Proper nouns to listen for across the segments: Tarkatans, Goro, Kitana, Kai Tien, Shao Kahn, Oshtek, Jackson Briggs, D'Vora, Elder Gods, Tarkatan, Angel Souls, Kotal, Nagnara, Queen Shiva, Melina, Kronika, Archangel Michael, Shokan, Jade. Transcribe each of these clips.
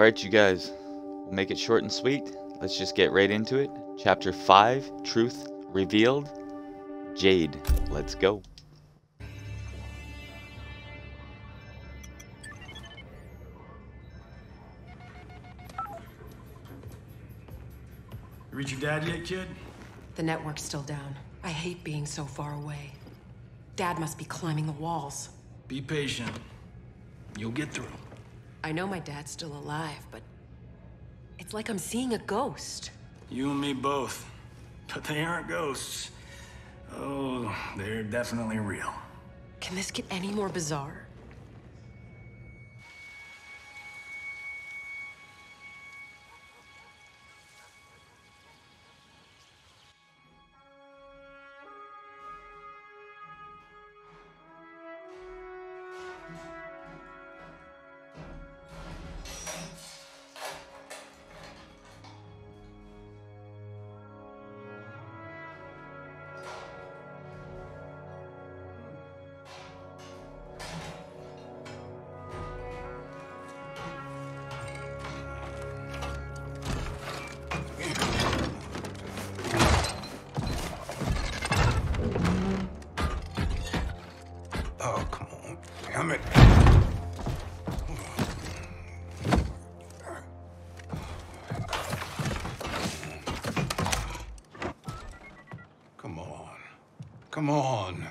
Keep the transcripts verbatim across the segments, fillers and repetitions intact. Alright, you guys, we'll make it short and sweet. Let's just get right into it. Chapter five, Truth Revealed, Jade. Let's go. Reach your dad yet, kid? The network's still down. I hate being so far away. Dad must be climbing the walls. Be patient. You'll get through. I know my dad's still alive, but it's like I'm seeing a ghost. You and me both. But they aren't ghosts. Oh, they're definitely real. Can this get any more bizarre? Come on.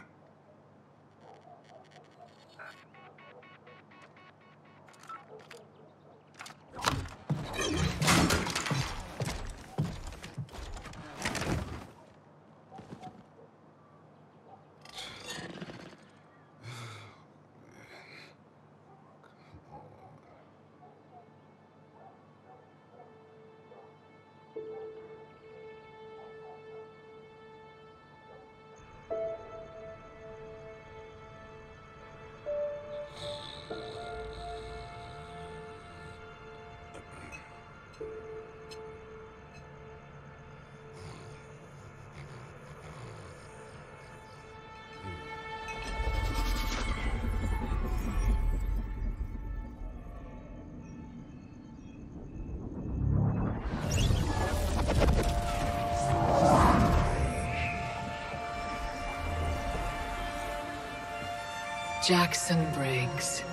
Jackson Briggs.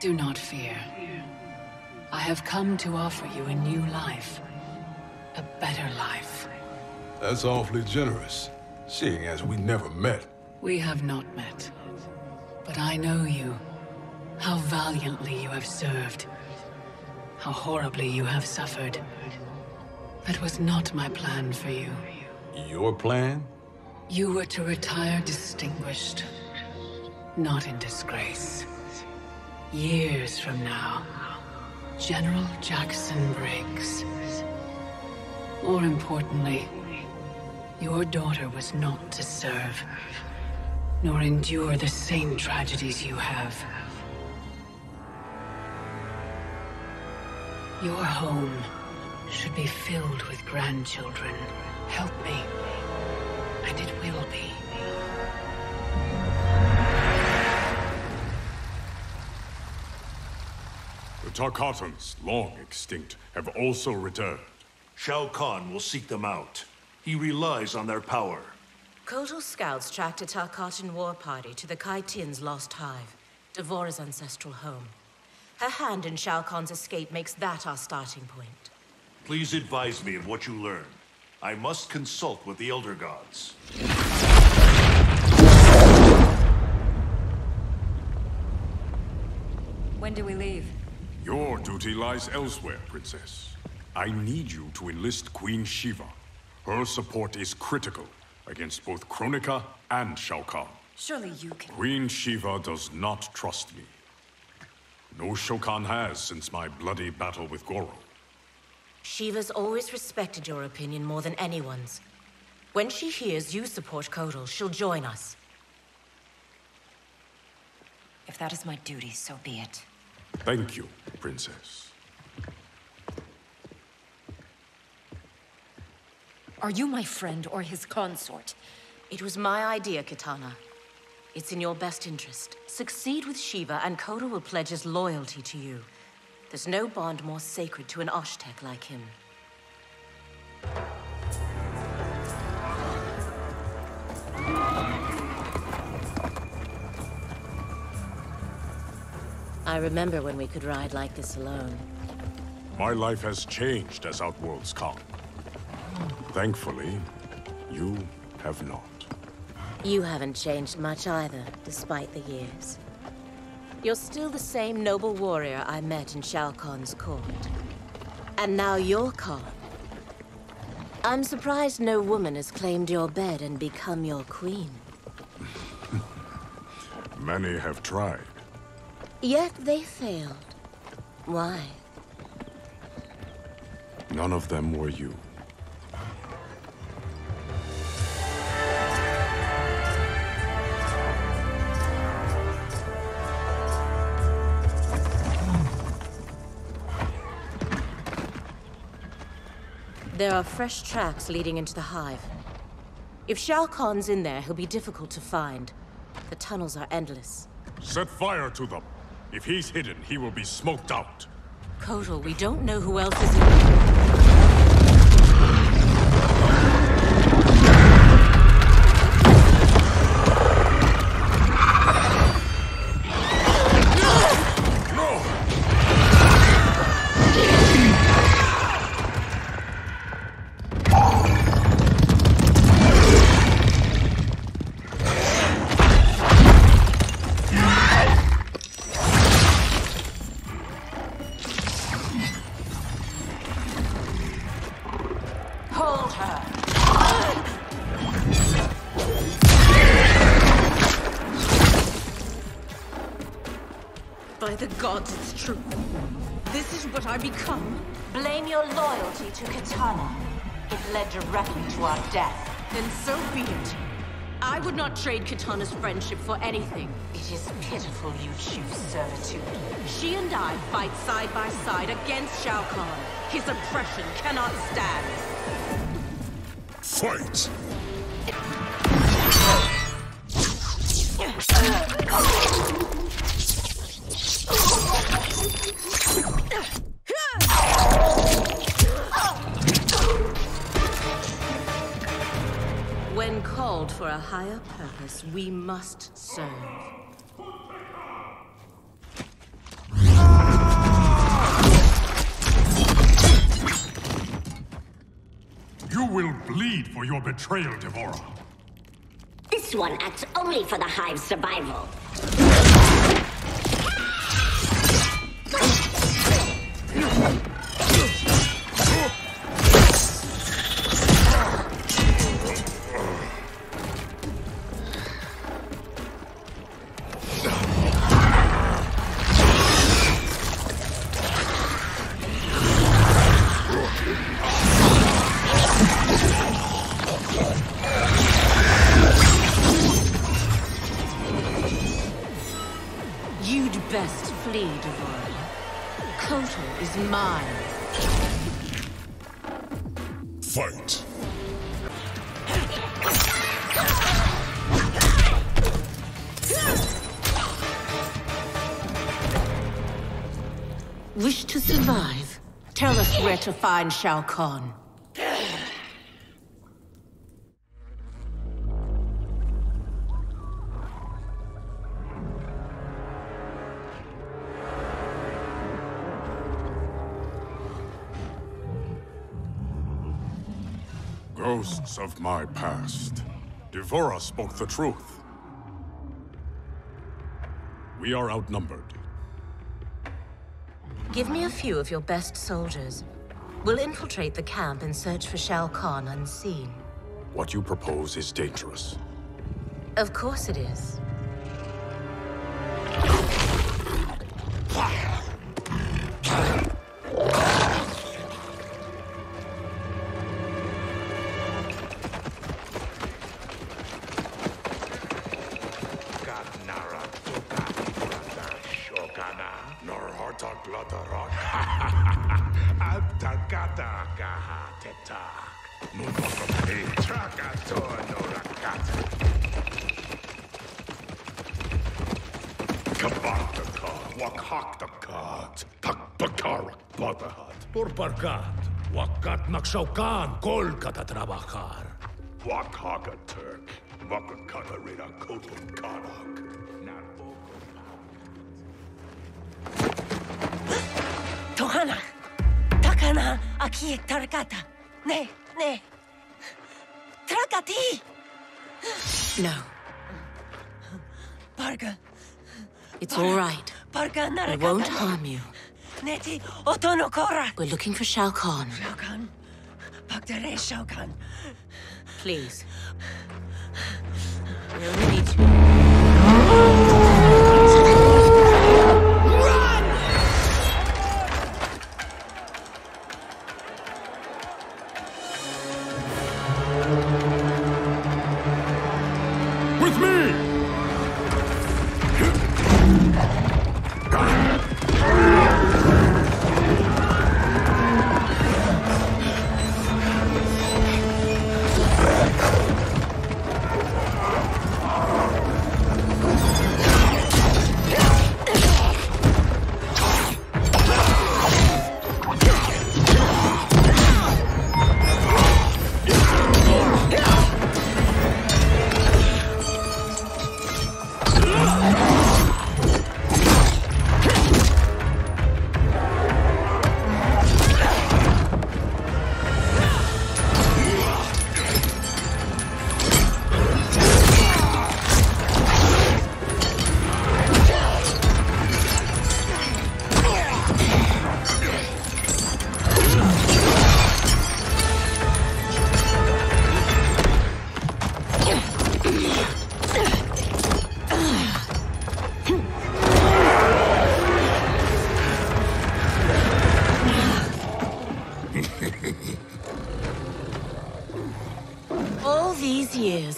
Do not fear. I have come to offer you a new life. A better life. That's awfully generous, seeing as we never met. We have not met. But I know you. How valiantly you have served. How horribly you have suffered. That was not my plan for you. Your plan? You were to retire distinguished, not in disgrace. Years from now, General Jackson Briggs. More importantly, your daughter was not to serve, nor endure the same tragedies you have. Your home should be filled with grandchildren. Help me. And it will be. The Tarkatans, long extinct, have also returned. Shao Kahn will seek them out. He relies on their power. Kotal scouts tracked a Tarkatan war party to the Kai Tien's lost hive, D'Vora's ancestral home. Her hand in Shao Kahn's escape makes that our starting point. Please advise me of what you learned. I must consult with the Elder Gods. When do we leave? Your duty lies elsewhere, Princess. I need you to enlist Queen Shiva. Her support is critical against both Kronika and Shao Kahn. Surely you can... Queen Shiva does not trust me. No Shokan has since my bloody battle with Goro. Shiva's always respected your opinion more than anyone's. When she hears you support Kotal, she'll join us. If that is my duty, so be it. Thank you, Princess. Are you my friend or his consort? It was my idea, Kitana. It's in your best interest. Succeed with Shiva, and Kotal will pledge his loyalty to you. There's no bond more sacred to an Oshtek like him. I remember when we could ride like this alone. My life has changed as Outworlds come. Thankfully, you have not. You haven't changed much either, despite the years. You're still the same noble warrior I met in Shao Kahn's court. And now you're Khan. I'm surprised no woman has claimed your bed and become your queen. Many have tried. Yet they failed. Why? None of them were you. There are fresh tracks leading into the hive. If Shao Kahn's in there, he'll be difficult to find. The tunnels are endless. Set fire to them! If he's hidden, he will be smoked out. Kotal, we don't know who else is in there. No! No! Become. Blame your loyalty to Katana. It led directly to our death. Then so be it. I would not trade Katana's friendship for anything. It is pitiful you choose servitude. She and I fight side by side against Shao Kahn. His oppression cannot stand. Fight! When called for a higher purpose, we must serve. You will bleed for your betrayal, D'Vora. This one acts only for the hive's survival. Wish to survive? Tell us where to find Shao Kahn. Ghosts of my past. D'Vora spoke the truth. We are outnumbered. Give me a few of your best soldiers. We'll infiltrate the camp and search for Shao Kahn unseen. What you propose is dangerous. Of course it is. Kabakaka, Wakaktakat, Takbakar, Batahat, Turbarkat, Wakatnak Shao Kahn, Kolkata Trabakar, Wakaka Turk, Wakakatarina Kotal Kanak, Tohana, Takana, Aki Tarkata, Ne, Ne, Trakati! No. Parga. It's all right. I won't harm you. We're looking for Shao Kahn. Shao Kahn? Shao Kahn. Please. We only need you. Run! With me!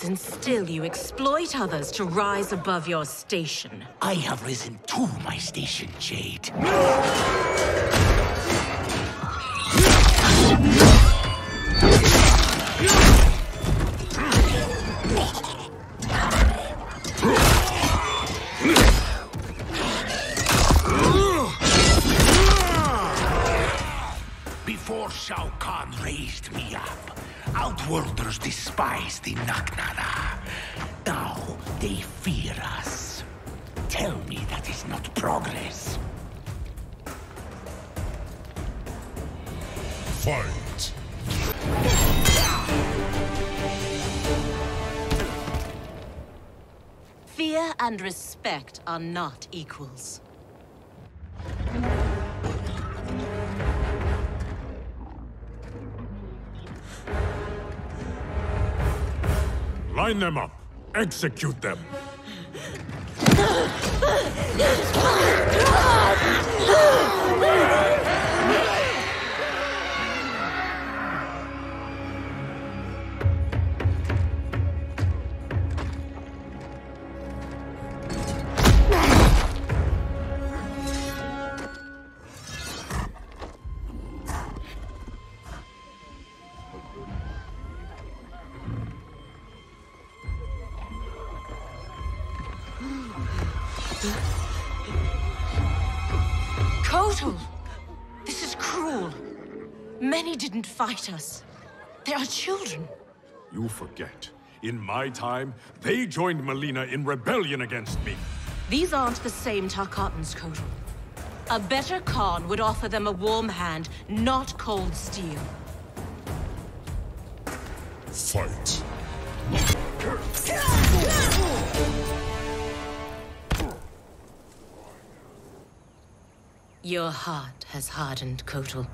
And still you exploit others to rise above your station. I have risen to my station, Jade. Before Shao Kahn raised me up, Outworlders despise the Nagnara. Now they fear us. Tell me that is not progress. Fight! Fear and respect are not equals. Line them up. Execute them. Kotal! This is cruel. Many didn't fight us. They are children. You forget. In my time, they joined Melina in rebellion against me. These aren't the same Tarkatans, Kotal. A better Khan would offer them a warm hand, not cold steel. Fight. Your heart has hardened, Kotal.